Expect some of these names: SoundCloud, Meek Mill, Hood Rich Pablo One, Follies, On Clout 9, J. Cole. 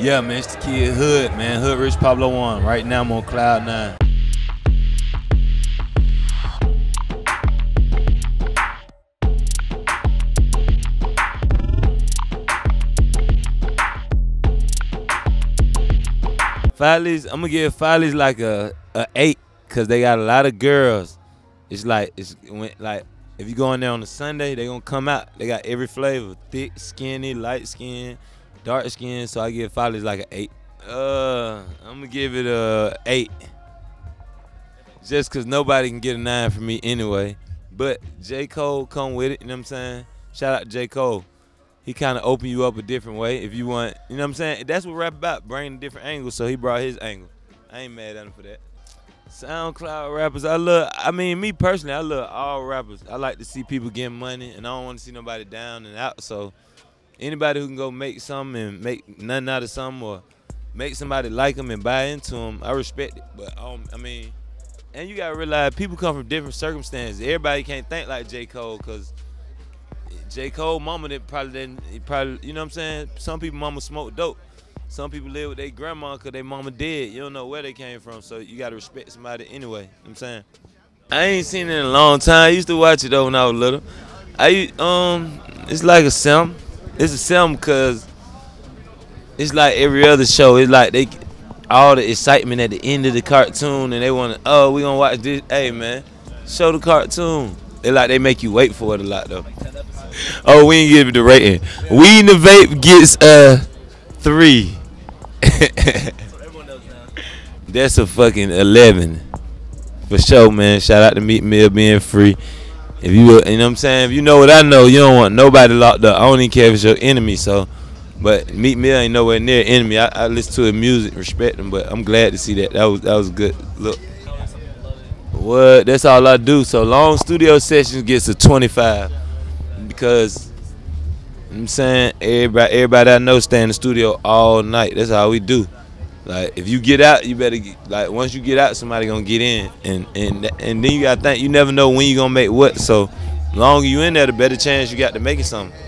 Yeah, man, it's the kid Hood, man. Hood Rich Pablo One. Right now I'm on Cloud 9. Follies, I'm gonna give Follies like a 8, cause they got a lot of girls. It's like if you go in there on a Sunday, they gonna come out. They got every flavor: thick, skinny, light skin, dark skin. So I give Follies like an 8. I'm gonna give it a 8, just cause nobody can get a 9 from me anyway. But J. Cole come with it. You know what I'm saying? Shout out to J. Cole. He kind of opened you up a different way if you want. You know what I'm saying? That's what rap about, bringing different angles. So he brought his angle. I ain't mad at him for that. SoundCloud rappers, me personally, I love all rappers. I like to see people getting money, and I don't want to see nobody down and out. So anybody who can go make something and make nothing out of something, or make somebody like them and buy into them, I respect it. But and you got to realize people come from different circumstances. Everybody can't think like J. Cole, because J. Cole mama probably, you know what I'm saying? Some people mama smoke dope. Some people live with their grandma because their mama dead. You don't know where they came from, so you got to respect somebody anyway. You know what I'm saying? I ain't seen it in a long time. I used to watch it though when I was little. It's like a sim. It's a sim because it's like every other show. It's like they all the excitement at the end of the cartoon, and they want to, oh, we going to watch this. Hey, man, show the cartoon. It's like they make you wait for it a lot though. Oh, we ain't give it the rating. Weed and the Vape gets a 3. That's a fucking 11. For sure, man. Shout out to Meek Mill being free. If you know what I'm saying? If you know what I know, you don't want nobody locked up. I don't even care if it's your enemy, so. But Meek Mill ain't nowhere near enemy. I listen to his music, respect him, but I'm glad to see that. That was good. Look. What? That's all I do. So long studio sessions gets a 25. Because, you know what I'm saying, everybody I know stay in the studio all night. That's how we do. Like, if you get out, you better get, like, once you get out, somebody gonna get in, and then you gotta think. You never know when you gonna make what. So, the longer you in there, the better chance you got to making something.